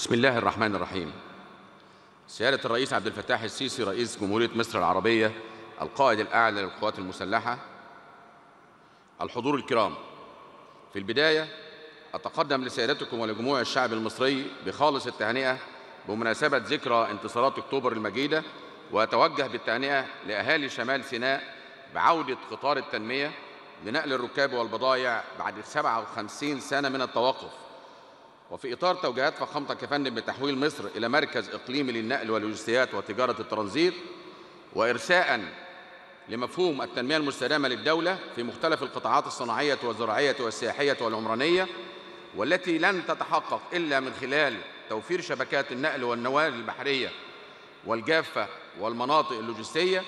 بسم الله الرحمن الرحيم. سيادة الرئيس عبد الفتاح السيسي رئيس جمهورية مصر العربية، القائد الأعلى للقوات المسلحة، الحضور الكرام، في البداية أتقدم لسيادتكم ولجموع الشعب المصري بخالص التهنئة بمناسبة ذكرى انتصارات أكتوبر المجيدة، وأتوجه بالتهنئة لأهالي شمال سيناء بعودة قطار التنمية لنقل الركاب والبضائع بعد 57 سنة من التوقف. وفي إطار توجيهات فخامتك يا فندم بتحويل مصر إلى مركز إقليمي للنقل واللوجستيات وتجارة الترانزيت، وإرساءً لمفهوم التنمية المستدامة للدولة في مختلف القطاعات الصناعية والزراعية والسياحية والعمرانية، والتي لن تتحقق إلا من خلال توفير شبكات النقل والنوال البحرية والجافة والمناطق اللوجستية،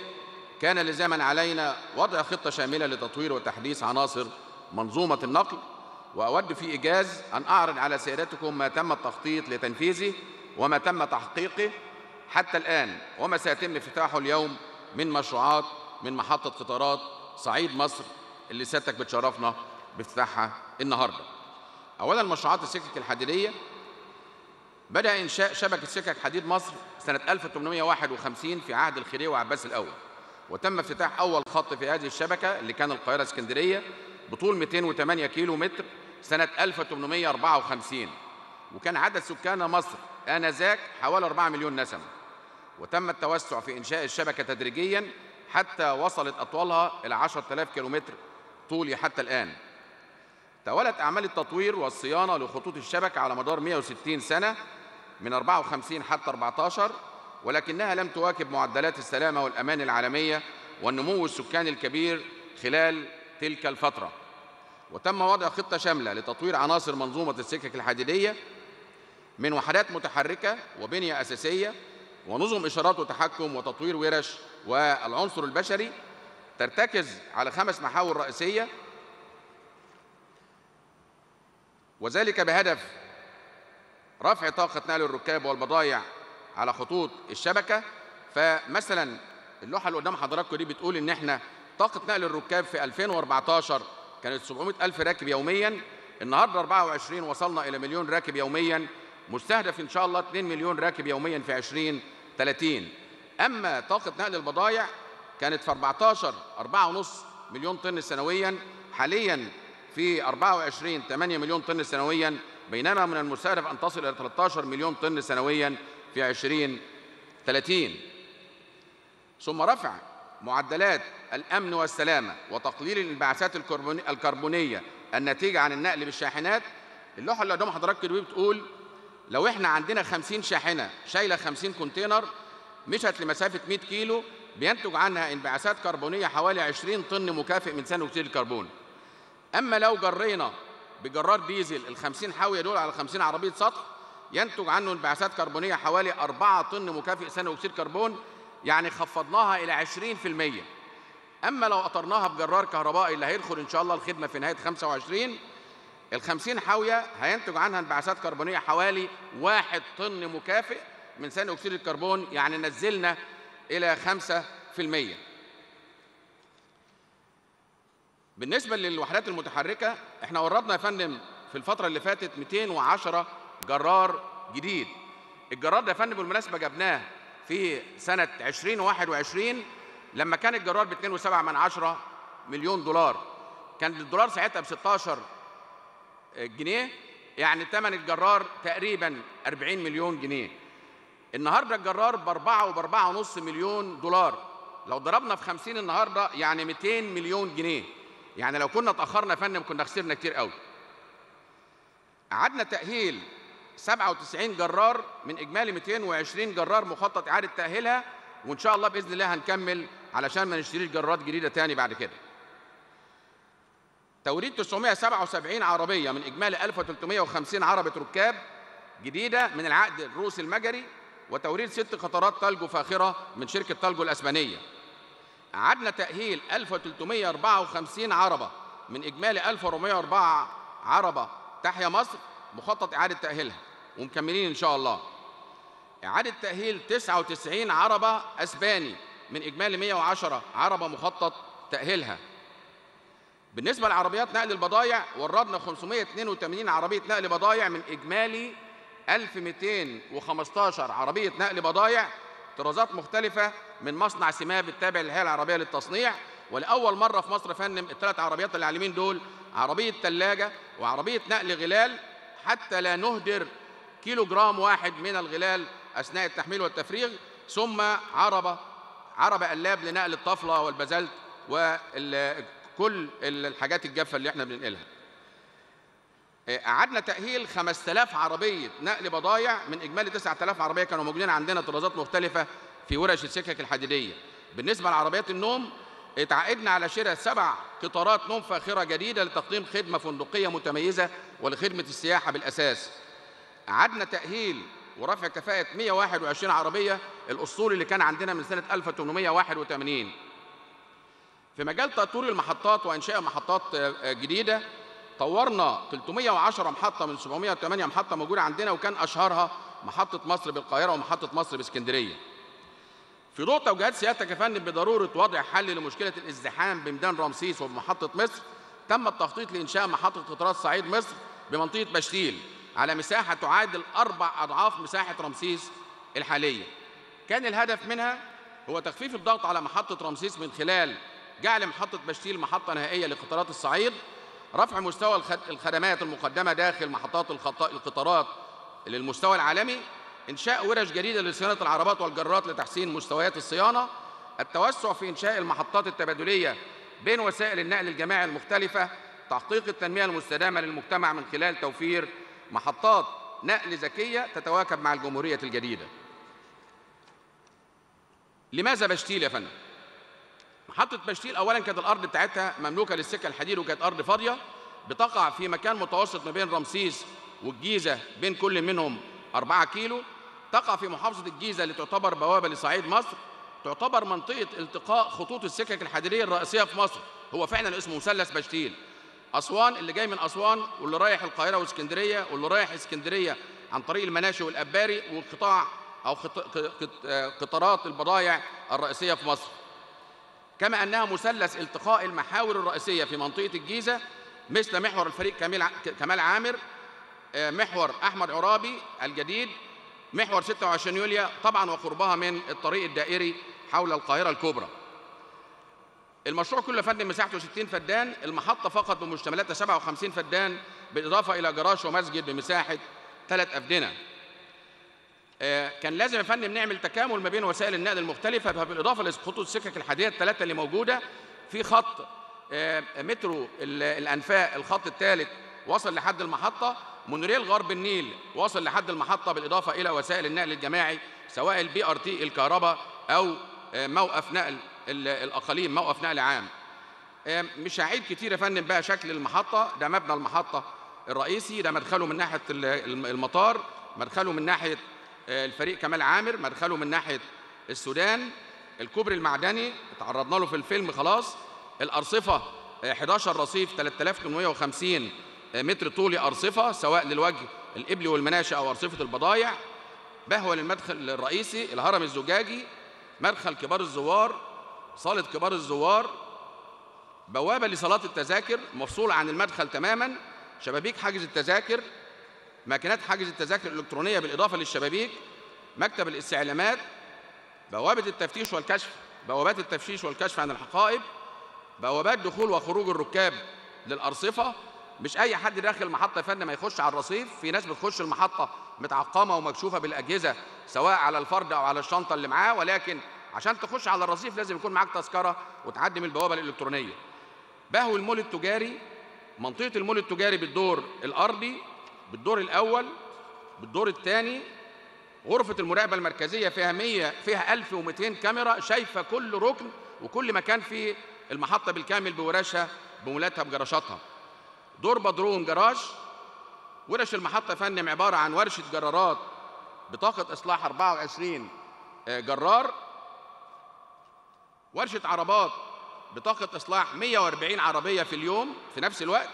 كان لزاما علينا وضع خطة شاملة لتطوير وتحديث عناصر منظومة النقل. وأود في إيجاز أن أعرض على سيادتكم ما تم التخطيط لتنفيذه وما تم تحقيقه حتى الآن، وما سيتم افتتاحه اليوم من مشروعات من محطة قطارات صعيد مصر اللي سيادتك بتشرفنا بافتتاحها النهارده. أولاً مشروعات السكك الحديدية، بدأ إنشاء شبكة سكك حديد مصر سنة 1851 في عهد الخيرية وعباس الأول، وتم افتتاح أول خط في هذه الشبكة اللي كان القاهرة اسكندرية بطول 208 كيلو متر سنة 1854، وكان عدد سكان مصر آنذاك حوالي 4 مليون نسمة، وتم التوسع في إنشاء الشبكة تدريجياً حتى وصلت أطولها إلى 10,000 كيلو متر طولي حتى الآن. تولت أعمال التطوير والصيانة لخطوط الشبكة على مدار 160 سنة من 54 حتى 14، ولكنها لم تواكب معدلات السلامة والأمان العالمية والنمو السكاني الكبير خلال تلك الفترة. وتم وضع خطة شاملة لتطوير عناصر منظومة السكك الحديدية من وحدات متحركة وبنية أساسية ونظم إشارات وتحكم وتطوير ورش والعنصر البشري، ترتكز على 5 محاور رئيسية، وذلك بهدف رفع طاقة نقل الركاب والبضائع على خطوط الشبكة. فمثلا اللوحة اللي قدام حضراتكم دي بتقول إن إحنا طاقة نقل الركاب في 2014 كانت 700,000 راكب يومياً، النهارده 24 وصلنا إلى 1 مليون راكب يومياً، مستهدف إن شاء الله 2 مليون راكب يومياً في 2030. أما طاقة نقل البضائع كانت في 14 4.5 مليون طن سنوياً، حالياً في 24 8 مليون طن سنوياً، بينما من المستهدف أن تصل إلى 13 مليون طن سنوياً في 2030. ثم رفع معدلات الأمن والسلامة وتقليل الانبعاثات الكربونية الناتجة عن النقل بالشاحنات. اللوحة اللي قدام حضرتك دي بتقول لو إحنا عندنا 50 شاحنة شايلة 50 كونتينر مشت لمسافة 100 كيلو، بينتج عنها انبعاثات كربونية حوالي 20 طن مكافئ من ثاني أكسيد الكربون. أما لو جرينا بجرار ديزل ال 50 حاوية دول على 50 عربية سطح، ينتج عنه انبعاثات كربونية حوالي 4 طن مكافئ ثاني أكسيد الكربون، يعني خفضناها إلى 20%. أما لو قطرناها بجرار كهربائي اللي هيدخل إن شاء الله الخدمة في نهاية 25، ال 50 حاوية هينتج عنها انبعاثات كربونية حوالي 1 طن مكافئ من ثاني أكسيد الكربون، يعني نزلنا إلى 5%. بالنسبة للوحدات المتحركة، إحنا وردنا يا فندم في الفترة اللي فاتت 210 جرار جديد. الجرار ده يا فندم بالمناسبة جبناه في سنة 2021 لما كان الجرار ب 2.7 مليون دولار، كان الدولار ساعتها ب 16 جنيه، يعني ثمن الجرار تقريبا 40 مليون جنيه. النهارده الجرار ب 4 وب 4.5 مليون دولار، لو ضربنا في 50 النهارده يعني 200 مليون جنيه، يعني لو كنا اتأخرنا يا فندم كنا خسرنا كتير قوي. قعدنا تأهيل 97 جرار من إجمالي 220 جرار مخطط إعادة تأهيلها، وإن شاء الله بإذن الله هنكمل علشان ما نشتريش جرارات جديدة تاني بعد كده. توريد 977 عربية من إجمالي 1350 عربة ركاب جديدة من العقد الروسي المجري، وتوريد 6 قطارات تالجو فاخرة من شركة تالجو الأسبانية. قعدنا تأهيل 1354 عربة من إجمالي 1404 عربة تحيا مصر مخطط إعادة تأهيلها، ومكملين إن شاء الله. إعادة تأهيل 99 عربة أسباني من إجمالي 110 عربة مخطط تأهيلها. بالنسبة لعربيات نقل البضائع، وردنا 582 عربية نقل بضائع من إجمالي 1215 عربية نقل بضائع طرازات مختلفة من مصنع سماب التابع للهيئة العربية للتصنيع. ولأول مرة في مصر فنم الثلاث عربيات اللي على اليمين دول عربية ثلاجة وعربية نقل غلال حتى لا نهدر كيلو جرام واحد من الغلال أثناء التحميل والتفريغ. ثم عربة قلاب لنقل الطفلة والبازلت وكل الحاجات الجافة اللي احنا بننقلها. قعدنا تأهيل 5000 عربية نقل بضايع من إجمالي 9000 عربية كانوا موجودين عندنا طرازات مختلفة في ورش السكك الحديدية. بالنسبة لعربيات النوم اتعاقدنا على شراء 7 قطارات نوم فاخرة جديدة لتقديم خدمة فندقية متميزة ولخدمة السياحة بالأساس. قعدنا تأهيل ورفع كفاءة 121 عربية الأسطول اللي كان عندنا من سنة 1881. في مجال تطوير المحطات وإنشاء محطات جديدة طورنا 310 محطة من 708 محطة موجودة عندنا، وكان أشهرها محطة مصر بالقاهرة ومحطة مصر بإسكندرية. في ضوء توجيهات سيادتك يا فندم بضرورة وضع حل لمشكلة الازدحام بميدان رمسيس وبمحطة مصر، تم التخطيط لإنشاء محطة قطارات صعيد مصر بمنطقة بشتيل على مساحة تعادل 4 أضعاف مساحة رمسيس الحالية. كان الهدف منها هو تخفيف الضغط على محطة رمسيس من خلال جعل محطة بشتيل محطة نهائية لقطارات الصعيد، رفع مستوى الخدمات المقدمة داخل محطات القطارات للمستوى العالمي، إنشاء ورش جديدة لصيانة العربات والجرارات لتحسين مستويات الصيانة، التوسع في إنشاء المحطات التبادلية بين وسائل النقل الجماعي المختلفة، تحقيق التنمية المستدامة للمجتمع من خلال توفير محطات نقل ذكية تتواكب مع الجمهورية الجديدة. لماذا بشتيل يا فندم؟ محطة بشتيل أولاً كانت الأرض بتاعتها مملوكة للسكة الحديد وكانت أرض فاضية، بتقع في مكان متوسط ما بين رمسيس والجيزة بين كل منهم 4 كيلو، تقع في محافظة الجيزة اللي تعتبر بوابة لصعيد مصر، تعتبر منطقة التقاء خطوط السكك الحديدية الرئيسية في مصر، هو فعلا اسمه مثلث بشتيل. أسوان اللي جاي من أسوان واللي رايح القاهرة واسكندرية واللي رايح اسكندرية عن طريق المناشي والأباري والقطاع أو قطارات البضائع الرئيسية في مصر. كما أنها مثلث التقاء المحاور الرئيسية في منطقة الجيزة مثل محور الفريق كمال عامر، محور أحمد عرابي الجديد، محور 26 يوليو طبعاً وقربها من الطريق الدائري حول القاهرة الكبرى. المشروع كله يا فندم مساحته 60 فدان، المحطة فقط بمشتملاتها 57 فدان بالإضافة إلى جراج ومسجد بمساحة 3 أفدنة. كان لازم يا فندم نعمل تكامل ما بين وسائل النقل المختلفة، فبالإضافة لخطوط السكك الحديدية ال3 اللي موجودة في خط مترو الأنفاق الخط الثالث وصل لحد المحطة، مونوريل غرب النيل وصل لحد المحطة، بالإضافة إلى وسائل النقل الجماعي سواء الBRT الكهرباء أو موقف نقل الأقاليم موقف نقل عام. مش هعيد كتير يا فندم بقى شكل المحطة، ده مبنى المحطة الرئيسي، ده مدخله من ناحية المطار، مدخله من ناحية الفريق كمال عامر، مدخله من ناحية السودان، الكوبري المعدني اتعرضنا له في الفيلم خلاص، الأرصفة 11 رصيف 3850 متر طولي أرصفة سواء للوجه القبلي والمناشئ أو أرصفة البضايع، بهول المدخل الرئيسي، الهرم الزجاجي، مدخل كبار الزوار، صالة كبار الزوار، بوابة لصالات التذاكر مفصولة عن المدخل تماماً، شبابيك حجز التذاكر، ماكينات حجز التذاكر الإلكترونية بالإضافة للشبابيك، مكتب الاستعلامات، بوابة التفتيش والكشف، بوابات التفتيش والكشف عن الحقائب، بوابات دخول وخروج الركاب للأرصفة. مش اي حد داخل المحطه يا فندم ما يخش على الرصيف، في ناس بتخش المحطه متعقمه ومكشوفه بالاجهزه سواء على الفرد او على الشنطه اللي معاه، ولكن عشان تخش على الرصيف لازم يكون معاك تذكره وتعدي من البوابه الالكترونيه. بهو المول التجاري، منطقه المول التجاري بالدور الارضي، بالدور الاول، بالدور الثاني، غرفه المراقبه المركزيه فيها 1200 كاميرا شايفه كل ركن وكل مكان في المحطه بالكامل بورشها بمولاتها بجراشاتها. دور بدروم جراج، ورش المحطة يا فندم عبارة عن ورشة جرارات بطاقة إصلاح 24 جرار، ورشة عربات بطاقة إصلاح 140 عربية في اليوم في نفس الوقت،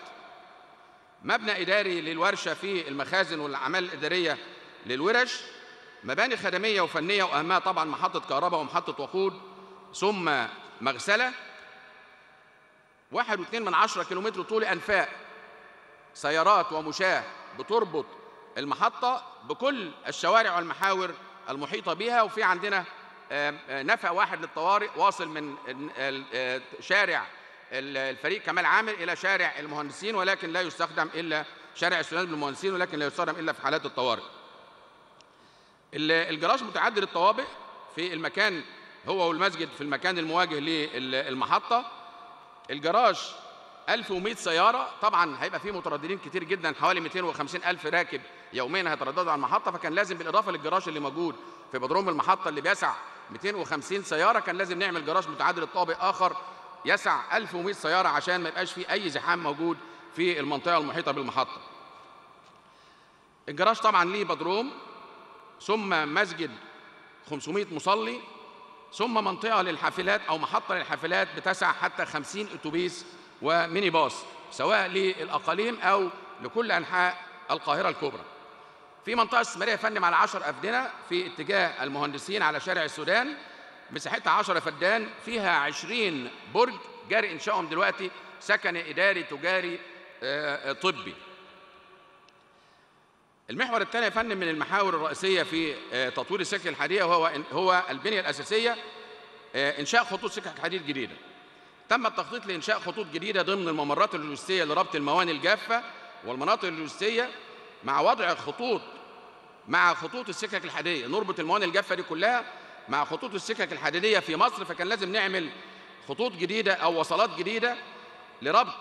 مبنى إداري للورشة في المخازن والأعمال الإدارية للورش، مباني خدمية وفنية وأهمها طبعا محطة كهرباء ومحطة وقود، ثم مغسلة. 1.2 كيلومتر طول أنفاق سيارات ومشاة بتربط المحطة بكل الشوارع والمحاور المحيطة بها. وفي عندنا نفق واحد للطوارئ واصل من شارع الفريق كمال عامر إلى شارع المهندسين، ولكن لا يستخدم إلا شارع السلال للمهندسين، ولكن لا يستخدم إلا في حالات الطوارئ. الجراج متعدد الطوابق في المكان، هو والمسجد في المكان المواجه للمحطة. الجراج 1100 سيارة، طبعا هيبقى فيه مترددين كتير جدا، حوالي 250,000 راكب يوميا هيترددوا على المحطة، فكان لازم بالإضافة للجراج اللي موجود في بدروم المحطة اللي بيسع 250 سيارة، كان لازم نعمل جراج متعدد الطوابق آخر يسع 1100 سيارة عشان ما يبقاش فيه أي زحام موجود في المنطقة المحيطة بالمحطة. الجراج طبعا ليه بدروم، ثم مسجد 500 مصلي، ثم منطقة للحافلات أو محطة للحافلات بتسع حتى 50 أتوبيس وميني باص، سواء للأقاليم أو لكل أنحاء القاهرة الكبرى. في منطقة استثمارية فندم على 10 أفدنة في اتجاه المهندسين على شارع السودان، مساحتها 10 فدان، فيها 20 برج جاري إنشائهم دلوقتي، سكن إداري تجاري طبي. المحور الثاني يا فندم من المحاور الرئيسية في تطوير السكة الحديدية، وهو البنية الأساسية، إنشاء خطوط سكة حديد جديدة. تم التخطيط لإنشاء خطوط جديدة ضمن الممرات اللوجستية لربط الموانئ الجافة والمناطق اللوجستية، مع وضع الخطوط مع خطوط السكك الحديدية. نربط الموانئ الجافة دي كلها مع خطوط السكك الحديدية في مصر، فكان لازم نعمل خطوط جديدة أو وصلات جديدة لربط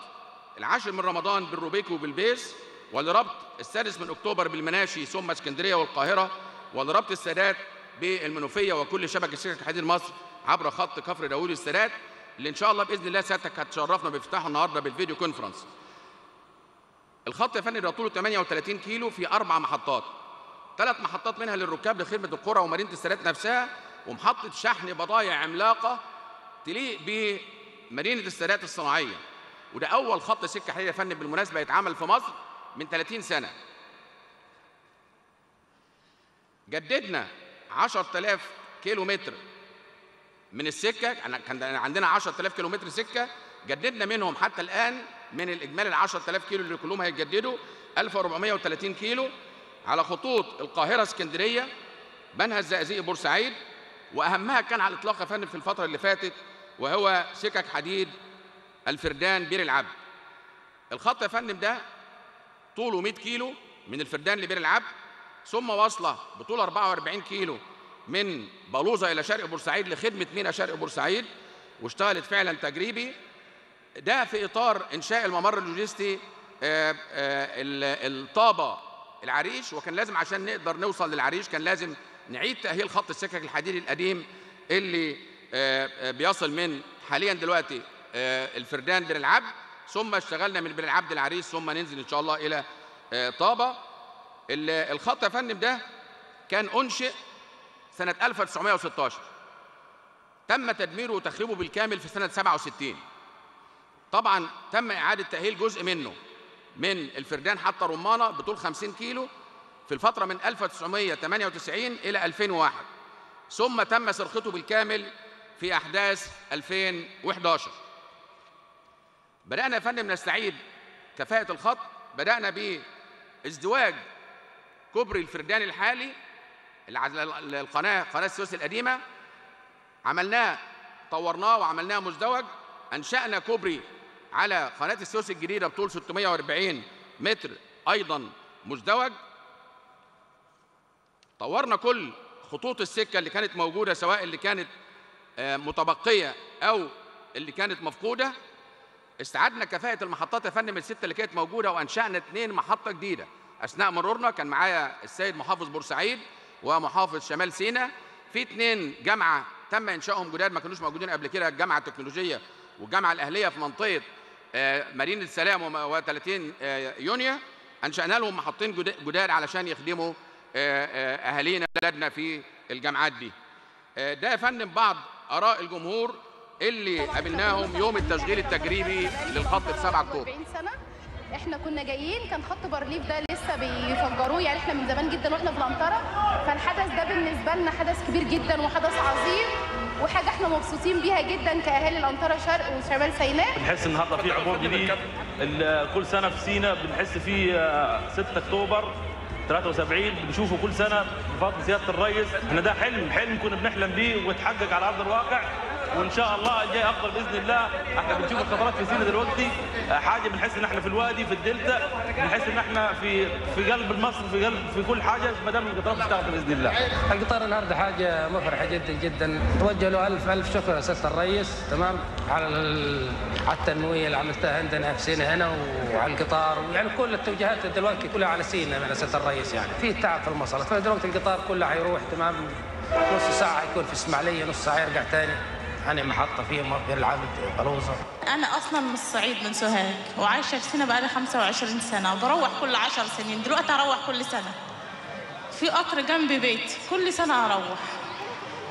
العاشر من رمضان بالروبيكو وبالبيس، ولربط السادس من أكتوبر بالمناشي ثم اسكندرية والقاهرة، ولربط السادات بالمنوفية وكل شبكة سكك حديد مصر عبر خط كفر داود السادات، اللي إن شاء الله بإذن الله سيادتك هتشرفنا بافتتاحه النهارده بالفيديو كونفرنس. الخط يا فندم طوله 38 كيلو في 4 محطات، 3 محطات منها للركاب لخدمة القرى ومدينة السادات نفسها، ومحطة شحن بضايع عملاقة تليق بمدينة السادات الصناعية. وده أول خط سكة حديدية يا فندم بالمناسبة يتعمل في مصر من 30 سنة. جددنا 10,000 كيلو متر من السكة، كان عندنا 10,000 كيلو متر سكة، جددنا منهم حتى الآن من الإجمالي ال 10,000 كيلو اللي كلهم هيتجددوا 1430 كيلو على خطوط القاهرة اسكندرية منها الزقازيق بورسعيد، وأهمها كان على الإطلاق يا فندم في الفترة اللي فاتت وهو سكك حديد الفردان بير العبد. الخط يا فندم ده طوله 100 كيلو من الفردان لبير العبد، ثم واصلة بطول 44 كيلو من بلوزة إلى شرق بورسعيد لخدمة مينا شرق بورسعيد، واشتغلت فعلا تجريبي. ده في إطار إنشاء الممر اللوجستي الطابة العريش، وكان لازم عشان نقدر نوصل للعريش كان لازم نعيد تأهيل خط السكك الحديدي القديم اللي بيصل من حاليا دلوقتي الفردان بير العبد، ثم اشتغلنا من بير العبد العريش، ثم ننزل إن شاء الله إلى طابة. الخط يا فندم ده كان أنشئ سنة 1916، تم تدميره وتخريبه بالكامل في سنة 67. طبعا تم إعادة تأهيل جزء منه من الفردان حتى رمانة بطول 50 كيلو في الفترة من 1998 إلى 2001، ثم تم سرقته بالكامل في أحداث 2011. بدأنا يا فندم نستعيد كفاءة الخط، بدأنا بازدواج كوبري الفردان الحالي قناة السويس القديمة، عملناه طورناه وعملناه مزدوج، أنشأنا كوبري على قناة السويس الجديدة بطول 640 متر أيضا مزدوج. طورنا كل خطوط السكة اللي كانت موجودة، سواء اللي كانت متبقية أو اللي كانت مفقودة. استعدنا كفاءة المحطات يا فندم الستة اللي كانت موجودة، وأنشأنا 2 محطة جديدة أثناء مرورنا. كان معايا السيد محافظ بورسعيد ومحافظ شمال سيناء، في 2 جامعة تم إنشائهم جداد ما كانوش موجودين قبل كده، الجامعة التكنولوجية والجامعة الأهلية في منطقة مدينة السلام و30 يونيو، أنشأنا لهم محطين جداد علشان يخدموا أهالينا بلادنا في الجامعات دي. ده يا فندم بعض آراء الجمهور اللي قابلناهم يوم التشغيل التجريبي للخط ب 7 أكتوبر. احنا كنا جايين كان خط بارليف ده لسه بيفجروه، يعني احنا من زمان جدا واحنا في العنطره، فالحدث ده بالنسبه لنا حدث كبير جدا وحدث عظيم وحاجه احنا مبسوطين بيها جدا كاهالي العنطره شرق وشمال سيناء. بنحس النهارده في عبور جديد، كل سنه في سيناء بنحس فيه 6 اكتوبر 73 بنشوفه كل سنه بفضل سياده الرئيس. احنا ده حلم كنا بنحلم بيه واتحقق على ارض الواقع، وان شاء الله الجاي افضل باذن الله. احنا بنشوف الخضارات في سينا دلوقتي حاجه، بنحس ان احنا في الوادي، في الدلتا، بنحس ان احنا في قلب المصر، في قلب في كل حاجه ما دام القطارات بتشتغل باذن الله. القطار النهارده حاجه مفرحه جدا جدا. توجه له الف شكر يا سياده الرئيس، تمام، على التنميه اللي عملتها عندنا في سينا هنا وعلى القطار، ويعني كل التوجيهات دلوقتي كلها على سينا يا سياده الرئيس. يعني في تعب في المصالح، فدلوقتي القطار كله حيروح، تمام، نص ساعه يكون في اسماعيليه، نص ساعه يرجع ثاني. أنا محطة في بير العبد بلوزة. أنا أصلاً من الصعيد، من سوهاج، وعايشة في سينا بقالي 25 سنة، وبروح كل 10 سنين، دلوقتي أروح كل سنة. في قطر جنب بيتي، كل سنة أروح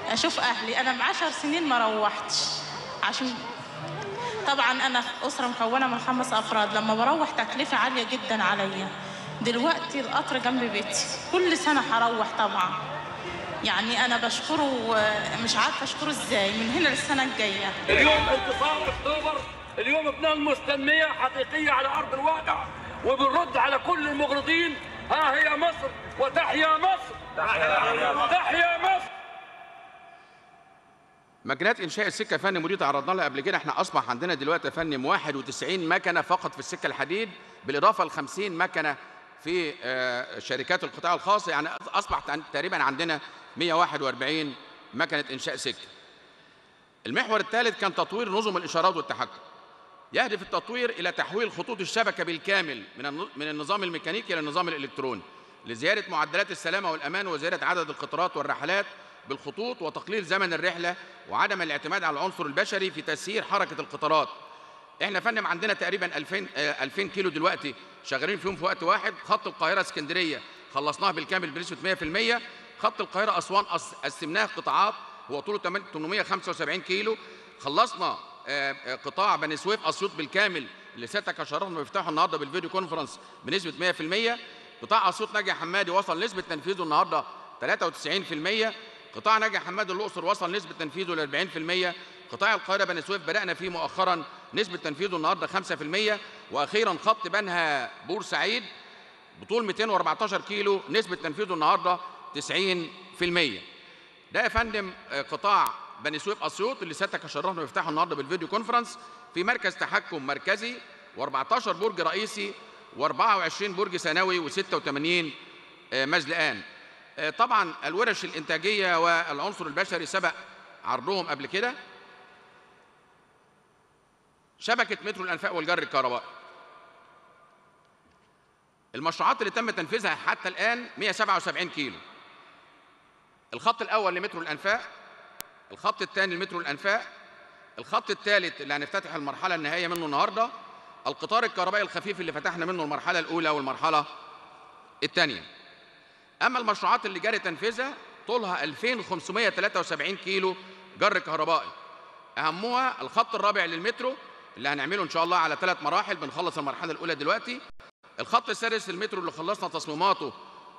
أشوف أهلي. أنا من 10 سنين ما روحتش، عشان طبعاً أنا أسرة مكونة من 5 أفراد، لما بروح تكلفة عالية جداً عليا. دلوقتي القطر جنب بيتي، كل سنة هروح طبعاً. يعني أنا بشكره، مش عارفة أشكره إزاي من هنا للسنة الجاية. اليوم انتصار أكتوبر، اليوم بنلمس تنمية حقيقية على أرض الواقع، وبنرد على كل المغرضين. ها هي مصر وتحيا مصر، تحيا مصر، تحيا مصر. ماكينات إنشاء السكة يا فندم، ودي تعرضنا لها قبل كده. إحنا أصبح عندنا دلوقتي يا فندم 91 مكنة فقط في السكة الحديد، بالإضافة ل 50 مكنة في شركات القطاع الخاص، يعني أصبح تقريبا عندنا 141 مكنة إنشاء سكة. المحور الثالث كان تطوير نظم الإشارات والتحكم. يهدف التطوير إلى تحويل خطوط الشبكة بالكامل من النظام الميكانيكي إلى النظام الإلكتروني، لزيادة معدلات السلامة والأمان وزيادة عدد القطارات والرحلات بالخطوط وتقليل زمن الرحلة وعدم الاعتماد على العنصر البشري في تسيير حركة القطارات. إحنا فندم عندنا تقريبا 2000 كيلو دلوقتي شغالين فيهم في وقت واحد. خط القاهرة اسكندرية خلصناه بالكامل بنسبة 100%. خط القاهرة أسوان قسمناه قطاعات، هو طوله 875 كيلو. خلصنا قطاع بني سويف أسيوط بالكامل، اللي سيادتك أشرفنا بيفتحه النهارده بالفيديو كونفرنس، بنسبة 100%. قطاع أسيوط ناجي حمادي وصل نسبة تنفيذه النهارده 93%. قطاع ناجي حمادي الأقصر وصل نسبة تنفيذه ل 40%. قطاع القاهرة بني سويف بدأنا فيه مؤخرا، نسبة تنفيذه النهارده 5%. وأخيرا خط بنها بورسعيد بطول 214 كيلو، نسبة تنفيذه النهارده 90%. ده يا فندم قطاع بني سويف اسيوط اللي سيادتك اشرفنا بيفتحه النهارده بالفيديو كونفرنس، في مركز تحكم مركزي و14 برج رئيسي و24 برج ثانوي و86 مزلقان. طبعا الورش الانتاجيه والعنصر البشري سبق عرضهم قبل كده. شبكه مترو الانفاق والجر الكهربائي، المشروعات اللي تم تنفيذها حتى الان 177 كيلو. الخط الأول لمترو الأنفاق، الخط الثاني لمترو الأنفاق، الخط الثالث اللي هنفتتح المرحلة النهائية منه النهارده، القطار الكهربائي الخفيف اللي فتحنا منه المرحلة الأولى والمرحلة الثانية. أما المشروعات اللي جرى تنفيذها طولها 2573 كيلو جر كهربائي، أهمها الخط الرابع للمترو اللي هنعمله إن شاء الله على 3 مراحل، بنخلص المرحلة الأولى دلوقتي. الخط السادس للمترو اللي خلصنا تصميماته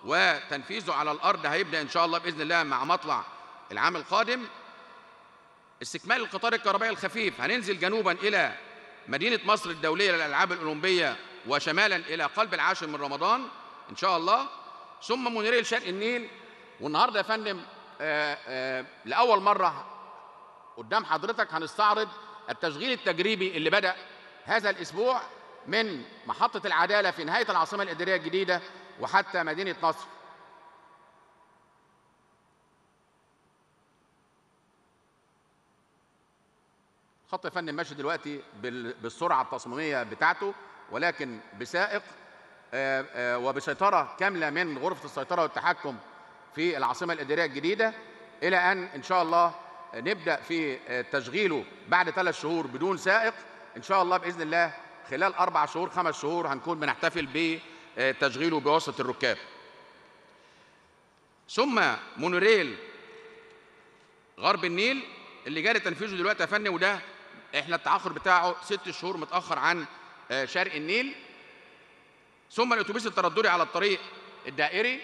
وتنفيذه على الأرض هيبدأ إن شاء الله بإذن الله مع مطلع العام القادم. استكمال القطار الكهربائي الخفيف، هننزل جنوبا إلى مدينة مصر الدولية للألعاب الأولمبية وشمالا إلى قلب العاشر من رمضان إن شاء الله، ثم مونوريل شرق النيل. والنهارده يا فندم لأول مرة قدام حضرتك هنستعرض التشغيل التجريبي اللي بدأ هذا الأسبوع من محطة العدالة في نهاية العاصمة الإدارية الجديدة وحتى مدينة نصر. خط يا فندم ماشي دلوقتي بالسرعة التصميمية بتاعته، ولكن بسائق وبسيطرة كاملة من غرفة السيطرة والتحكم في العاصمة الإدارية الجديدة، إلى أن شاء الله نبدأ في تشغيله بعد 3 شهور بدون سائق. إن شاء الله بإذن الله خلال 4 شهور 5 شهور هنكون بنحتفل ب تشغيله بواسطة الركاب. ثم مونوريل غرب النيل اللي جاري تنفيذه دلوقتي يا فندم، وده احنا التأخر بتاعه 6 شهور متأخر عن شرق النيل. ثم الأتوبيس الترددي على الطريق الدائري،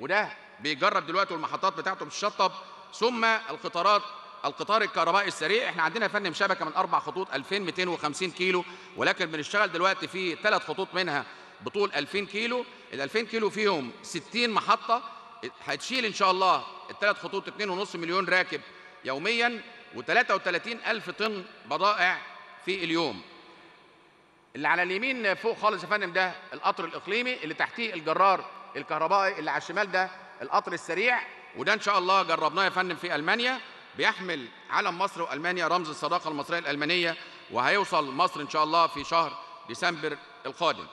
وده بيجرب دلوقتي والمحطات بتاعته بتشطب. ثم القطارات، القطار الكهربائي السريع، احنا عندنا يا فندم شبكة من 4 خطوط 2250 كيلو، ولكن بنشتغل دلوقتي في 3 خطوط منها بطول 2000 كيلو، ال 2000 كيلو فيهم 60 محطة، هتشيل إن شاء الله الثلاث خطوط 2.5 مليون راكب يومياً و33,000 طن بضائع في اليوم. اللي على اليمين فوق خالص يا فندم ده القطر الإقليمي، اللي تحتيه الجرار الكهربائي، اللي على الشمال ده القطر السريع، وده إن شاء الله جربناه يا فندم في ألمانيا، بيحمل علم مصر وألمانيا رمز الصداقة المصرية الألمانية، وهيوصل مصر إن شاء الله في شهر ديسمبر القادم.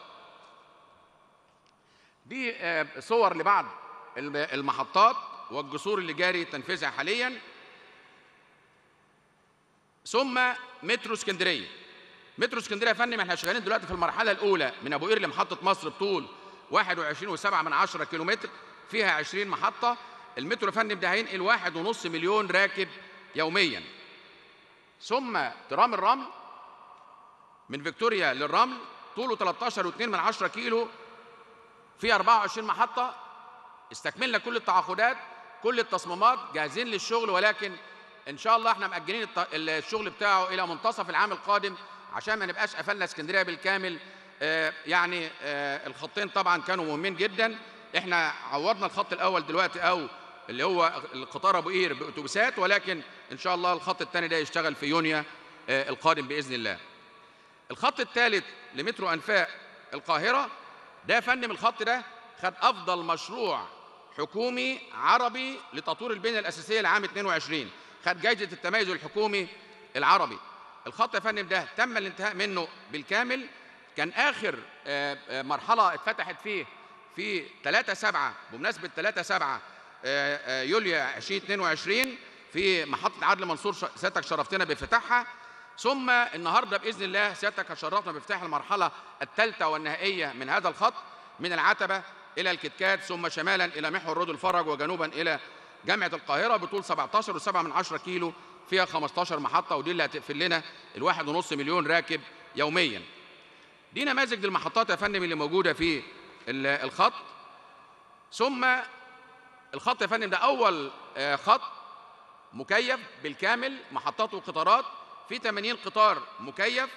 دي صور لبعض المحطات والجسور اللي جاري تنفيذها حاليا. ثم مترو اسكندريه. مترو اسكندريه يا فندم احنا شغالين دلوقتي في المرحله الاولى من ابو قير لمحطه مصر بطول 21.7 كيلومتر، فيها 20 محطه. المترو يا فندم ده هينقل 1.5 مليون راكب يوميا. ثم ترام الرمل من فيكتوريا للرمل طوله 13.2 كيلو، فيه 24 محطه. استكملنا كل التعاقدات، كل التصميمات، جاهزين للشغل، ولكن ان شاء الله احنا مأجلين الشغل بتاعه الى منتصف العام القادم عشان ما نبقاش قفلنا اسكندريه بالكامل. يعني الخطين طبعا كانوا مهمين جدا، احنا عوضنا الخط الاول دلوقتي او اللي هو القطار ابو قير باتوبيسات، ولكن ان شاء الله الخط الثاني ده يشتغل في يونيو القادم باذن الله. الخط الثالث لمترو انفاق القاهره ده يا فندم، الخط ده خد افضل مشروع حكومي عربي لتطوير البنيه الاساسيه لعام 22، خد جائزة التميز الحكومي العربي. الخط يا فندم ده تم الانتهاء منه بالكامل، كان آخر مرحلة اتفتحت فيه في 3/7 بمناسبة 3/7 يوليو 2022 في محطة عدلي منصور، سيادتك شرفتنا بافتتاحها. ثم النهارده بإذن الله سيادتك هتشرفنا بافتتاح المرحلة الثالثة والنهائية من هذا الخط، من العتبة إلى الكتكات، ثم شمالا إلى محور رود الفرج، وجنوبا إلى جامعة القاهرة، بطول 17.7 كيلو، فيها 15 محطة، ودي اللي هتقفل لنا ال1.5 مليون راكب يومياً. دي نماذج للمحطات يا فندم اللي موجودة في الخط. ثم الخط يا فندم ده أول خط مكيف بالكامل، محطات وقطارات، في 80 قطار مكيف،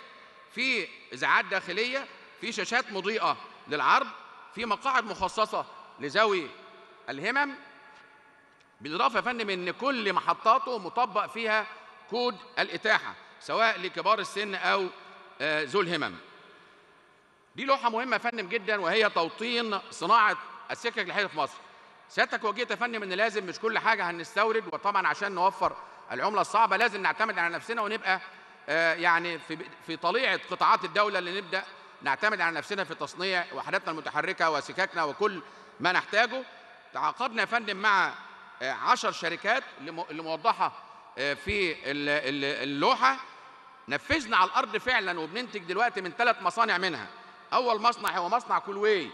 في إذاعات داخلية، في شاشات مضيئة للعرض، في مقاعد مخصصة لذوي الهمم، بالإضافة يا فندم إن كل محطاته مطبق فيها كود الإتاحة سواء لكبار السن أو ذو الهمم. دي لوحة مهمة يا فندم جدا، وهي توطين صناعة السكك الحديدية في مصر. سيادتك واجهت يا فندم إن لازم مش كل حاجة هنستورد، وطبعا عشان نوفر العملة الصعبة لازم نعتمد على نفسنا، ونبقى يعني في طليعة قطاعات الدولة اللي نبدأ نعتمد على نفسنا في تصنيع وحداتنا المتحركة وسككنا وكل ما نحتاجه. تعاقدنا يا فندم مع 10 شركات اللي موضحه في اللوحه، نفذنا على الارض فعلا، وبننتج دلوقتي من 3 مصانع منها. اول مصنع هو مصنع كولوي،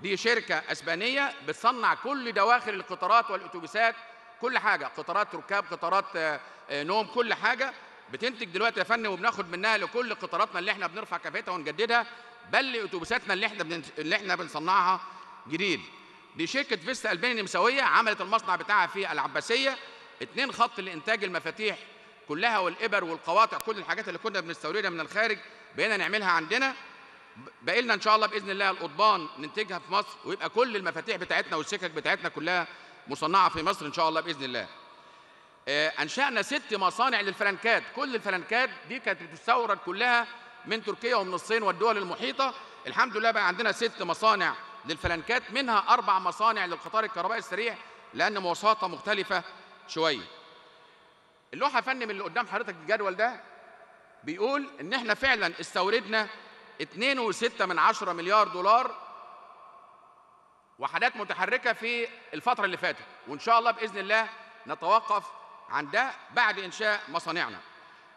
دي شركه اسبانيه بتصنع كل دواخل القطارات والاتوبيسات، كل حاجه، قطارات ركاب، قطارات نوم، كل حاجه بتنتج دلوقتي يا فندم، وبناخد منها لكل قطاراتنا اللي احنا بنرفع كفاءتها ونجددها، بل اتوبيساتنا اللي احنا بنصنعها جديد. دي شركة فيستا ألباني النمساوية، عملت المصنع بتاعها في العباسية، 2 خط لإنتاج المفاتيح كلها والإبر والقواطع، كل الحاجات اللي كنا بنستوردها من الخارج بقينا نعملها عندنا. باقي لنا إن شاء الله بإذن الله القضبان ننتجها في مصر، ويبقى كل المفاتيح بتاعتنا والسكك بتاعتنا كلها مصنعة في مصر إن شاء الله بإذن الله. أنشأنا 6 مصانع للفرنكات، كل الفرنكات دي كانت بتستورد كلها من تركيا ومن الصين والدول المحيطة، الحمد لله بقى عندنا 6 مصانع للفلنكات، منها 4 مصانع للقطار الكهربائي السريع لأن مواصفاتها مختلفة شوية. اللوحة يا فندم اللي قدام حضرتك الجدول ده بيقول إن إحنا فعلا استوردنا 2.6 مليار دولار وحدات متحركة في الفترة اللي فاتت، وإن شاء الله بإذن الله نتوقف عن ده بعد إنشاء مصانعنا.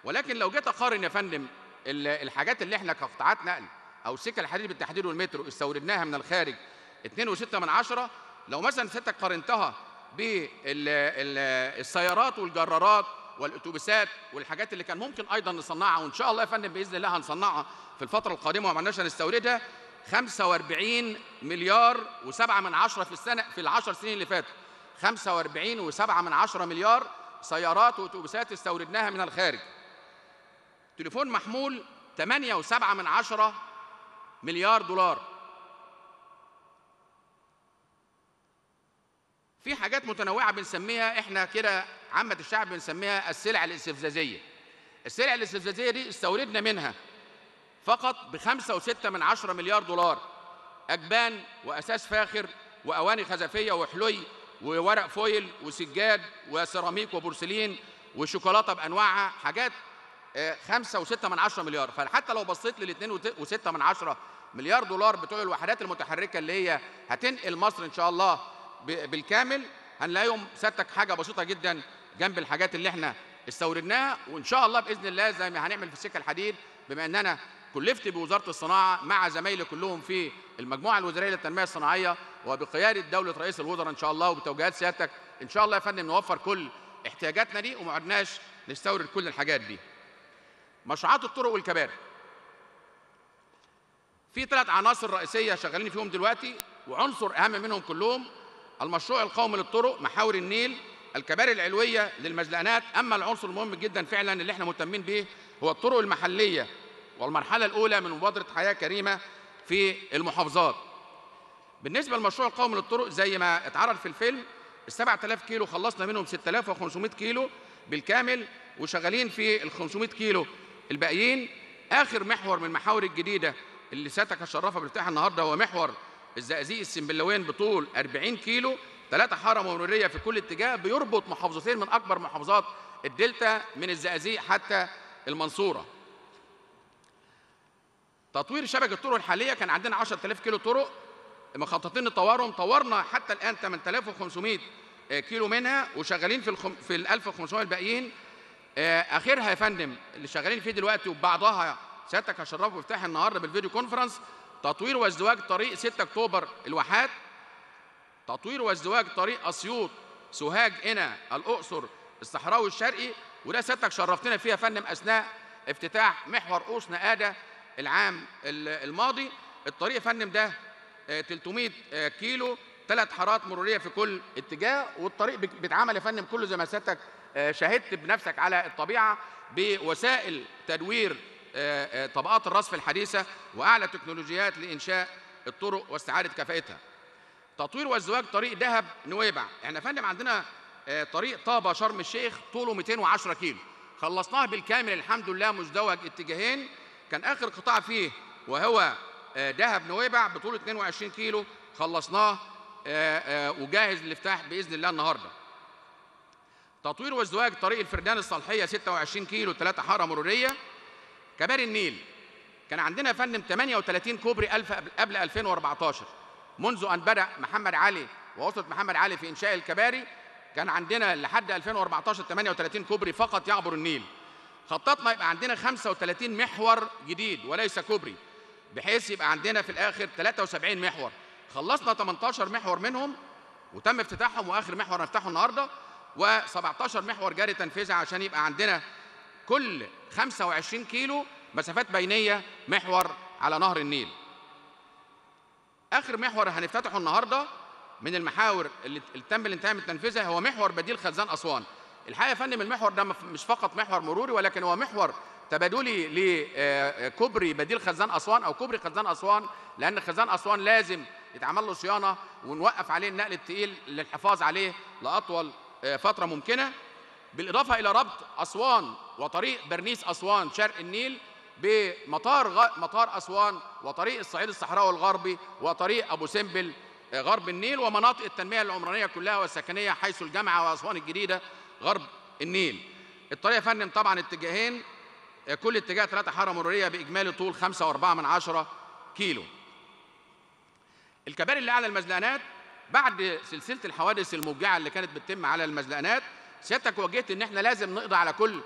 ولكن لو جيت أقارن يا فندم الحاجات اللي إحنا كقطاعات نقل أو السكة الحديد بالتحديد والمترو استوردناها من الخارج 2.6، لو مثلا سيادتك قارنتها بالسيارات والجرارات والاتوبيسات والحاجات اللي كان ممكن أيضا نصنعها، وإن شاء الله يا فندم بإذن الله هنصنعها في الفترة القادمة وما عملناش هنستوردها، 45 مليار و7 في السنة، في ال10 سنين اللي فاتوا 45.7 مليار سيارات واتوبيسات استوردناها من الخارج. تليفون محمول 8.7 مليار دولار، في حاجات متنوعة بنسميها احنا كده عامة الشعب بنسميها السلع الاستفزازية. السلع الاستفزازية دي استوردنا منها فقط ب5.6 مليار دولار، أجبان وأساس فاخر وأواني خزفية وحلي وورق فويل وسجاد وسيراميك وبورسلين وشوكولاتة بأنواعها، حاجات 5.6 مليار. فحتى لو بصيت لل 2.6 مليار دولار بتوع الوحدات المتحركة اللي هي هتنقل مصر إن شاء الله بالكامل، هنلاقيهم ساتك حاجة بسيطة جدا جنب الحاجات اللي احنا استوردناها. وإن شاء الله بإذن الله زي ما هنعمل في السكة الحديد، بما أن أنا كلفت بوزارة الصناعة مع زمايلي كلهم في المجموعة الوزارية للتنمية الصناعية وبقيادة دولة رئيس الوزراء إن شاء الله وبتوجيهات سيادتك، إن شاء الله يا فندم نوفر كل احتياجاتنا دي وما عدناش نستورد كل الحاجات دي. مشروعات الطرق والكباري، في 3 عناصر رئيسية شغالين فيهم دلوقتي، وعنصر أهم منهم كلهم المشروع القومي للطرق، محاور النيل، الكباري العلوية للمزلقانات. أما العنصر المهم جدا فعلا اللي احنا مهتمين به هو الطرق المحلية والمرحلة الأولى من مبادرة حياة كريمة في المحافظات. بالنسبة للمشروع القومي للطرق زي ما اتعرض في الفيلم، ال 7000 كيلو خلصنا منهم 6500 كيلو بالكامل، وشغالين في ال 500 كيلو الباقيين. آخر محور من المحاور الجديدة اللي سيادتك هتشرفها بالافتتاح النهارده هو محور الزقازيق السنبلاوين بطول 40 كيلو، 3 حارة مرورية في كل اتجاه، بيربط محافظتين من أكبر محافظات الدلتا من الزقازيق حتى المنصورة. تطوير شبكة الطرق الحالية، كان عندنا 10000 كيلو طرق مخططين لطوارهم، طورنا حتى الآن 8500 كيلو منها، وشغالين في ال 1500 الباقيين. آخرها يا فندم اللي شغالين فيه دلوقتي وبعضها سيادتك هشرفه وافتتاح النهارده بالفيديو كونفرنس، تطوير وازدواج طريق 6 أكتوبر الواحات، تطوير وازدواج طريق أسيوط سوهاج قنا الأقصر الصحراوي الشرقي، وده سيادتك شرفتنا فيه يا فندم أثناء افتتاح محور قوس نقادة العام الماضي. الطريق يا فندم ده 300 كيلو، 3 حارات مرورية في كل اتجاه، والطريق بيتعمل يا فندم كله زي ما سيادتك شاهدت بنفسك على الطبيعة بوسائل تدوير طبقات الرصف الحديثة وأعلى تكنولوجيات لإنشاء الطرق واستعادة كفاءتها. تطوير وازدواج طريق دهب نويبع، احنا يا فندم عندنا طريق طابة شرم الشيخ طوله 210 كيلو، خلصناه بالكامل الحمد لله مزدوج اتجاهين، كان آخر قطاع فيه وهو دهب نويبع بطوله 22 كيلو، خلصناه وجاهز للافتتاح بإذن الله النهارده. تطوير وازدواج طريق الفردان الصالحية 26 كيلو، 3 حارة مرورية. كباري النيل، كان عندنا يا فندم 38 كوبري قبل 2014، منذ أن بدأ محمد علي ووصلت محمد علي في إنشاء الكباري كان عندنا لحد 2014 38 كوبري فقط يعبر النيل. خططنا يبقى عندنا 35 محور جديد وليس كوبري، بحيث يبقى عندنا في الآخر 73 محور، خلصنا 18 محور منهم وتم افتتاحهم، وآخر محور هنفتحه النهارده، و17 محور جاري تنفيذها عشان يبقى عندنا كل 25 كيلو مسافات بينية محور على نهر النيل. آخر محور هنفتتحه النهارده من المحاور اللي تم الانتهاء من تنفيذها هو محور بديل خزان أسوان. الحقيقة يا فندم المحور ده مش فقط محور مروري، ولكن هو محور تبادلي لكوبري بديل خزان أسوان أو كوبري خزان أسوان، لأن خزان أسوان لازم يتعمل له صيانة ونوقف عليه النقل الثقيل للحفاظ عليه لأطول فترة ممكنة، بالإضافة إلى ربط أسوان وطريق برنيس أسوان شرق النيل بمطار أسوان وطريق الصعيد الصحراوي الغربي وطريق أبو سمبل غرب النيل ومناطق التنمية العمرانية كلها والسكنية حيث الجامعة وأسوان الجديدة غرب النيل. الطريق يا فندم طبعا اتجاهين، كل اتجاه 3 حارة مرورية بإجمالي طول 5.4 كيلو. الكباري اللي على المزلقانات، بعد سلسلة الحوادث الموجعة اللي كانت بتتم على المزلقانات سيادتك واجهت إن إحنا لازم نقضي على كل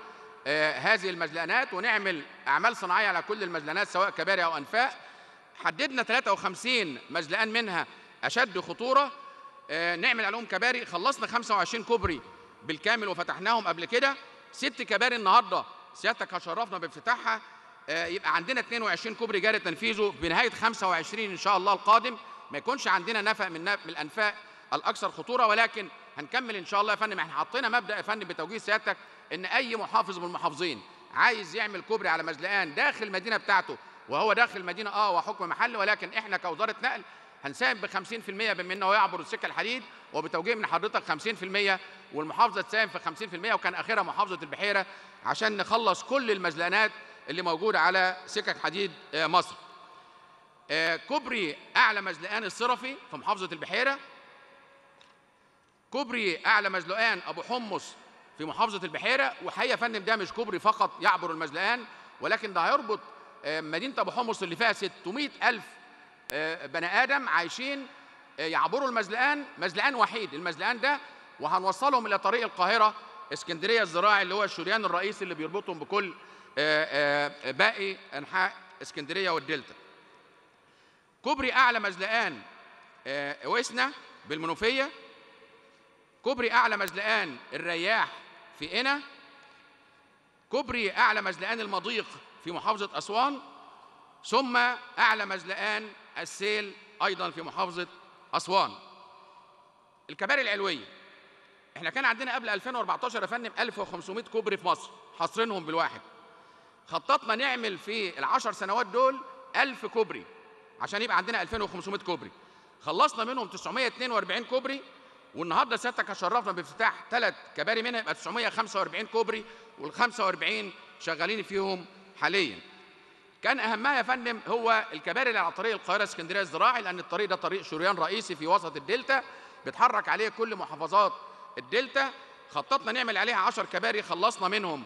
هذه المزلقانات ونعمل أعمال صناعية على كل المزلقانات سواء كباري أو أنفاق. حددنا 53 مزلقان منها أشد خطورة نعمل عليهم كباري، خلصنا 25 كوبري بالكامل وفتحناهم قبل كده، 6 كباري النهارده سيادتك هتشرفنا بافتتاحها، يبقى عندنا 22 كوبري جاري تنفيذه بنهاية 25 إن شاء الله القادم، ما يكونش عندنا نفق من الأنفاق الأكثر خطورة، ولكن هنكمل إن شاء الله يا فندم. احنا حطينا مبدأ يا فندم بتوجيه سيادتك إن أي محافظ من المحافظين عايز يعمل كوبري على مزلقان داخل المدينة بتاعته وهو داخل المدينة وحكم محل، ولكن احنا كوزارة نقل هنساهم ب 50% بما انه يعبر السكه الحديد، وبتوجيه من حضرتك 50% والمحافظه تساهم في 50%، وكان اخرها محافظه البحيره عشان نخلص كل المزلانات اللي موجوده على سكك حديد مصر. كوبري اعلى مزلقان الصرفي في محافظه البحيره، كوبري اعلى مزلقان ابو حمص في محافظه البحيره، وحقيقه يا فندم ده مش كوبري فقط يعبر المزلقان، ولكن ده هيربط مدينه ابو حمص اللي فيها 600,000 بني ادم عايشين يعبروا المزلقان، مزلقان وحيد المزلقان ده، وهنوصلهم الى طريق القاهره اسكندريه الزراعي اللي هو الشريان الرئيسي اللي بيربطهم بكل باقي انحاء اسكندريه والدلتا. كوبري اعلى مزلقان وسنه بالمنوفيه، كوبري اعلى مزلقان الرياح في قنا، كوبري اعلى مزلقان المضيق في محافظه اسوان، ثم اعلى مزلقان السيل ايضا في محافظه اسوان. الكباري العلويه احنا كان عندنا قبل 2014 يا فندم 1500 كوبري في مصر حاصرينهم بالواحد، خططنا نعمل في العشر سنوات دول 1000 كوبري عشان يبقى عندنا 2500 كوبري، خلصنا منهم 942 كوبري، والنهارده سيادتك اتشرفنا بافتتاح 3 كباري منها يبقى 945 كوبري، وال45 شغالين فيهم حاليا. كان اهمها يا فندم هو الكباري اللي على طريق القاهره اسكندريه الزراعي، لان الطريق ده طريق شريان رئيسي في وسط الدلتا بيتحرك عليه كل محافظات الدلتا، خططنا نعمل عليها 10 كباري، خلصنا منهم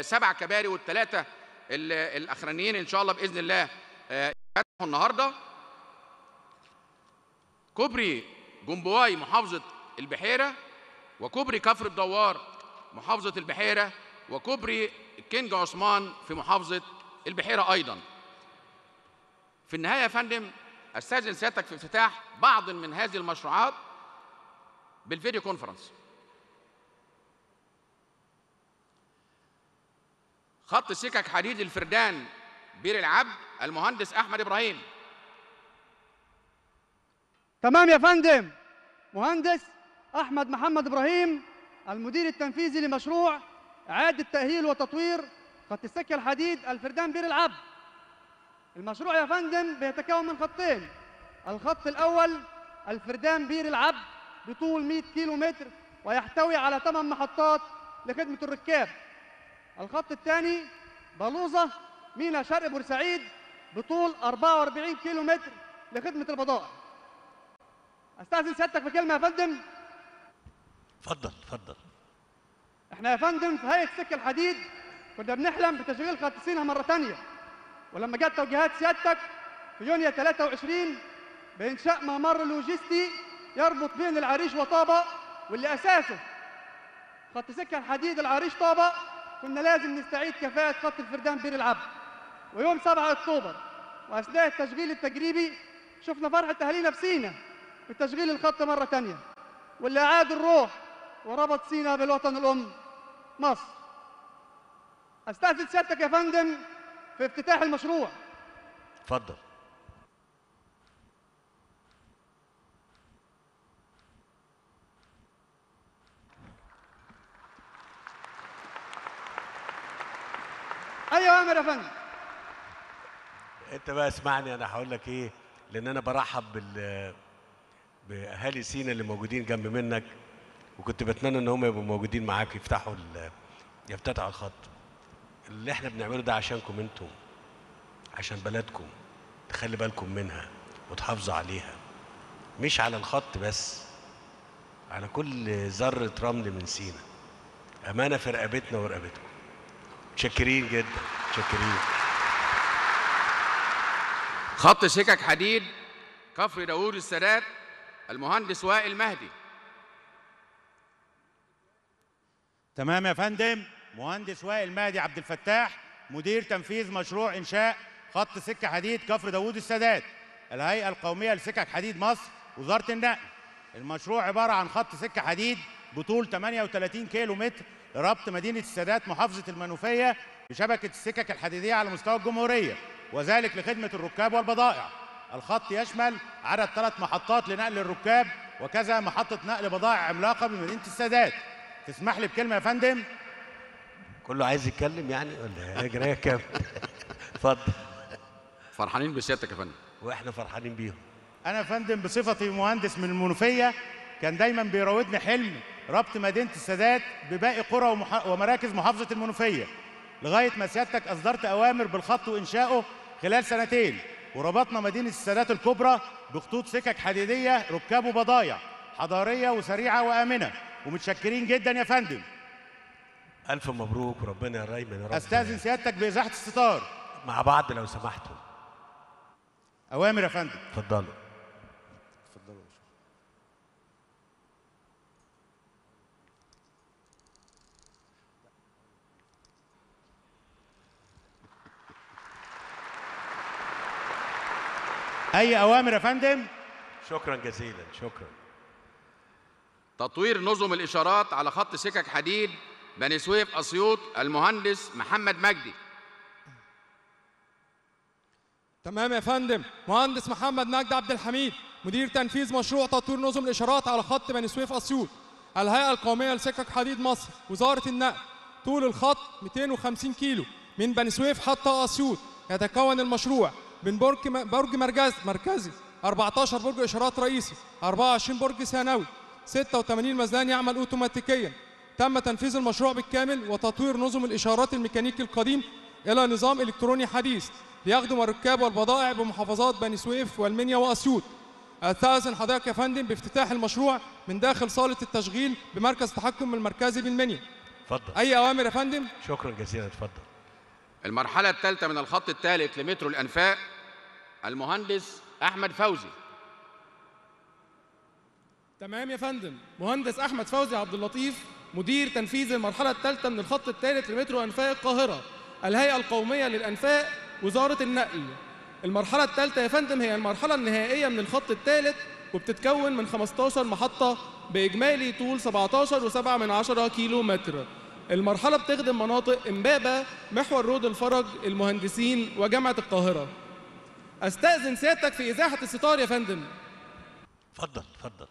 7 كباري، والثلاثه الاخرانيين ان شاء الله باذن الله يفتحوا النهارده. كوبري جنبواي محافظه البحيره، وكوبري كفر الدوار محافظه البحيره، وكوبري كينجا عثمان في محافظه البحيره ايضا. في النهايه يا فندم استاذن سيادتك في افتتاح بعض من هذه المشروعات بالفيديو كونفرنس. خط سكك حديد الفردان بير العبد، المهندس احمد ابراهيم. تمام يا فندم، مهندس احمد محمد ابراهيم المدير التنفيذي لمشروع اعاده تاهيل وتطوير خط السكه الحديد الفردان بير العبد. المشروع يا فندم بيتكون من خطين، الخط الاول الفردان بير العبد بطول 100 كيلو متر ويحتوي على 8 محطات لخدمه الركاب. الخط الثاني بلوزة مينا شرق بورسعيد بطول 44 كيلو متر لخدمة البضائع. أستأذن سيادتك بكلمة يا فندم. اتفضل اتفضل. إحنا يا فندم في هيئة سكة الحديد كنا بنحلم بتشغيل قاطسينها مرة تانية، ولما جت توجيهات سيادتك في يونيو 23 بإنشاء ممر لوجستي يربط بين العريش وطابق، واللي أساسه خط سكة الحديد العريش طابق، كنا لازم نستعيد كفاءة خط الفردان بير العبد. ويوم 7 أكتوبر وأثناء التشغيل التجريبي شفنا فرحة أهالينا بسينا بتشغيل الخط مرة تانية، واللي أعاد الروح وربط سينا بالوطن الأم مصر. أستأذن سيادتك يا فندم في افتتاح المشروع. اتفضل. ايوه يا عمر يا فندم. انت بقى اسمعني، انا هقول لك ايه، لان انا برحب باهالي سينا اللي موجودين جنب منك، وكنت بتمنى ان هم يبقوا موجودين معاك يفتتحوا الخط. اللي احنا بنعمله ده عشانكم انتم، عشان بلدكم، تخلي بالكم منها وتحافظوا عليها، مش على الخط بس، على كل ذره رمل من سينا. امانه في رقبتنا ورقبتكم. متشكرين جدا، متشكرين. خط سكك حديد كفر داود السادات، المهندس وائل مهدي. تمام يا فندم، مهندس وائل مهدي عبد الفتاح مدير تنفيذ مشروع انشاء خط سكه حديد كفر داود السادات، الهيئه القوميه لسكك حديد مصر، وزاره النقل. المشروع عباره عن خط سكه حديد بطول 38 كيلو متر ربط مدينة السادات محافظة المنوفية بشبكة السكك الحديدية على مستوى الجمهورية، وذلك لخدمة الركاب والبضائع. الخط يشمل عدد 3 محطات لنقل الركاب وكذا محطة نقل بضائع عملاقة بمدينة السادات. تسمح لي بكلمة يا فندم؟ كله عايز يتكلم يعني ولا جرايه كام؟ اتفضل. فرحانين بسيادتك يا فندم. واحنا فرحانين بيهم. أنا يا فندم بصفتي مهندس من المنوفية كان دايما بيراودني حلم ربط مدينة السادات بباقي قرى ومراكز محافظة المنوفية، لغاية ما سيادتك أصدرت أوامر بالخط وإنشائه خلال سنتين، وربطنا مدينة السادات الكبرى بخطوط سكك حديدية ركاب وبضايع حضارية وسريعة وآمنة، ومتشكرين جدا يا فندم. ألف مبروك وربنا يريمن يا رب. أستأذن سيادتك بإزاحة الستار مع بعض لو سمحتوا. أوامر يا فندم. اتفضلوا. أي أوامر يا فندم؟ شكرا جزيلا، شكرا. تطوير نظم الإشارات على خط سكك حديد بني سويف أسيوط، المهندس محمد مجدي. تمام يا فندم. مهندس محمد مجدي عبد الحميد، مدير تنفيذ مشروع تطوير نظم الإشارات على خط بني سويف أسيوط، الهيئة القومية لسكك حديد مصر، وزارة النقل. طول الخط 250 كيلو من بني سويف حتى أسيوط. يتكون المشروع من برج مركزي 14 برج إشارات رئيسي، 24 برج ثانوي، 86 مزنان يعمل أوتوماتيكيا. تم تنفيذ المشروع بالكامل وتطوير نظم الإشارات الميكانيكي القديم إلى نظام إلكتروني حديث ليخدم الركاب والبضائع بمحافظات بني سويف والمنيا وأسيوط. أستأذن حضرتك يا فندم بافتتاح المشروع من داخل صالة التشغيل بمركز التحكم المركزي بالمنيا. اتفضل. أي أوامر يا فندم؟ شكرا جزيلا، اتفضل. المرحلة الثالثة من الخط الثالث لمترو الأنفاق، المهندس أحمد فوزي. تمام يا فندم. مهندس أحمد فوزي عبد اللطيف، مدير تنفيذ المرحلة الثالثة من الخط الثالث لمترو أنفاق القاهرة، الهيئة القومية للأنفاق، وزارة النقل. المرحلة الثالثة يا فندم هي المرحلة النهائية من الخط الثالث، وبتتكون من 15 محطة بإجمالي طول 17.7 كيلو متر. المرحلة بتخدم مناطق إمبابة، محور رود الفرج، المهندسين، وجامعة القاهرة. أستأذن سيادتك في إزاحة الستار يا فندم. اتفضل اتفضل.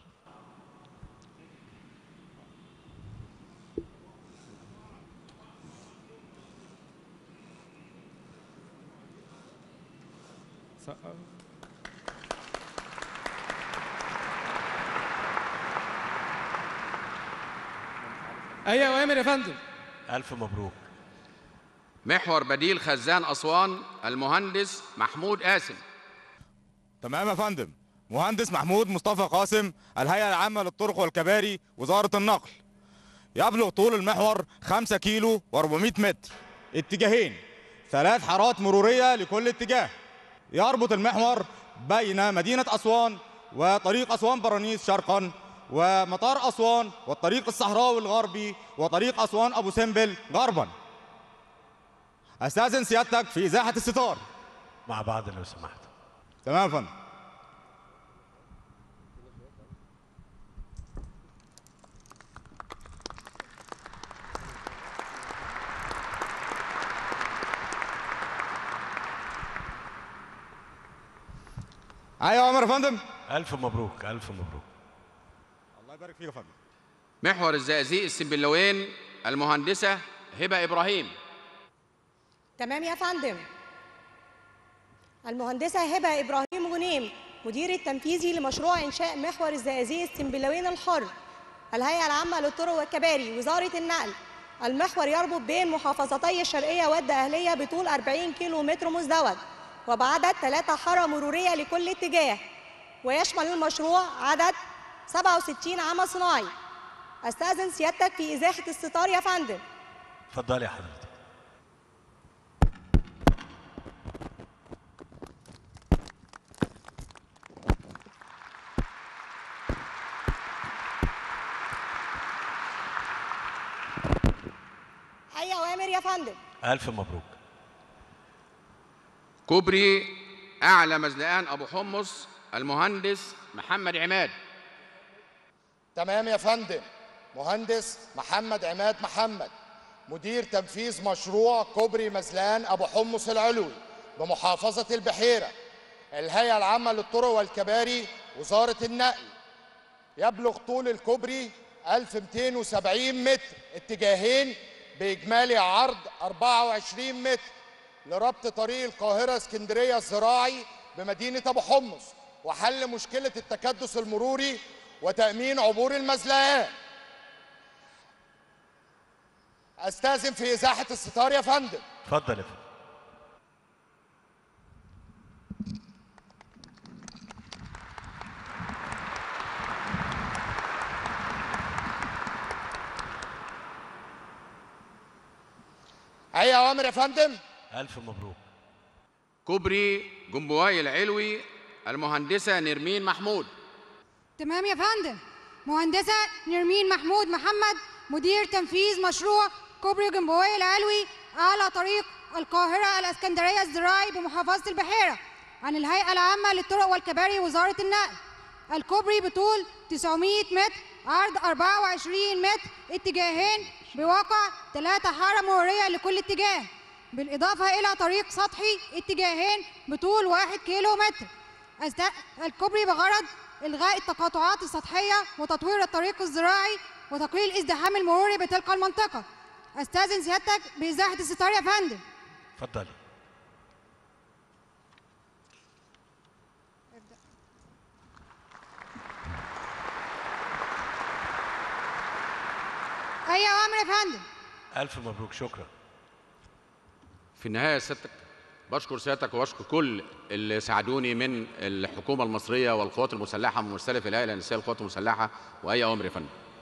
أي أوامر يا فندم؟ ألف مبروك. محور بديل خزان أسوان، المهندس محمود قاسم. تمام يا فندم. مهندس محمود مصطفى قاسم، الهيئة العامة للطرق والكباري، وزارة النقل. يبلغ طول المحور 5 كيلو و400 متر، اتجاهين، 3 حارات مرورية لكل اتجاه. يربط المحور بين مدينة أسوان وطريق أسوان برانيس شرقا، ومطار أسوان، والطريق الصحراوي الغربي، وطريق أسوان أبو سمبل غربا. أستأذن سيادتك في إزاحة الستار مع بعض لو سمحت. تمام يا فندم. أيوة يا عمر يا فندم. ألف مبروك، ألف مبروك. الله يبارك فيك يا فندم. محور الزقازيق السنبلاوين، المهندسة هبة إبراهيم. تمام يا فندم. المهندسة هبة إبراهيم غنيم، مدير التنفيذي لمشروع إنشاء محور الزقازيق السنبلاوين الحر، الهيئة العامة للطرق والكباري، وزارة النقل. المحور يربط بين محافظتي الشرقية والدقهلية بطول 40 كيلو متر مزدوج، وبعدد 3 حارة مرورية لكل اتجاه، ويشمل المشروع عدد 67 عمل صناعي. أستأذن سيادتك في إزاحة الستار يا فندم. اتفضلي يا حضرتك. أي أوامر يا فندم؟ ألف مبروك. كوبري أعلى مزلقان أبو حمص، المهندس محمد عماد. تمام يا فندم. مهندس محمد عماد محمد، مدير تنفيذ مشروع كوبري مزلقان أبو حمص العلوي بمحافظة البحيرة، الهيئة العامة للطرق والكباري، وزارة النقل. يبلغ طول الكوبري 1270 متر، اتجاهين، بإجمالي عرض 24 متر، لربط طريق القاهرة اسكندرية الزراعي بمدينة أبو حمص، وحل مشكلة التكدس المروري وتأمين عبور المزلقات. أستأذن في إزاحة الستار يا فندم. اتفضل يا فندم. أي أوامر يا فندم؟ ألف مبروك. كوبري جنبواي العلوي، المهندسة نيرمين محمود. تمام يا فندم. مهندسة نيرمين محمود محمد، مدير تنفيذ مشروع كوبري جنبواي العلوي على طريق القاهرة الإسكندرية الزراعي بمحافظة البحيرة، عن الهيئة العامة للطرق والكباري وزارة النقل. الكوبري بطول 900 متر، عرض 24 متر، اتجاهين، بواقع 3 حارة مرورية لكل اتجاه، بالإضافة إلى طريق سطحي اتجاهين بطول 1 كيلو متر. الكوبري بغرض إلغاء التقاطعات السطحية وتطوير الطريق الزراعي وتقليل الازدحام المروري بتلك المنطقة. أستأذن سيادتك بإزاحة الستار يا فندم. اتفضلي. أي أوامر يا فندم؟ ألف مبروك. شكرا. في النهاية سيادتك بشكر سيادتك وأشكر كل اللي ساعدوني من الحكومة المصرية والقوات المسلحة ومستلف الهيئة الرئاسية للقوات المسلحة. وأي أوامر يا فندم.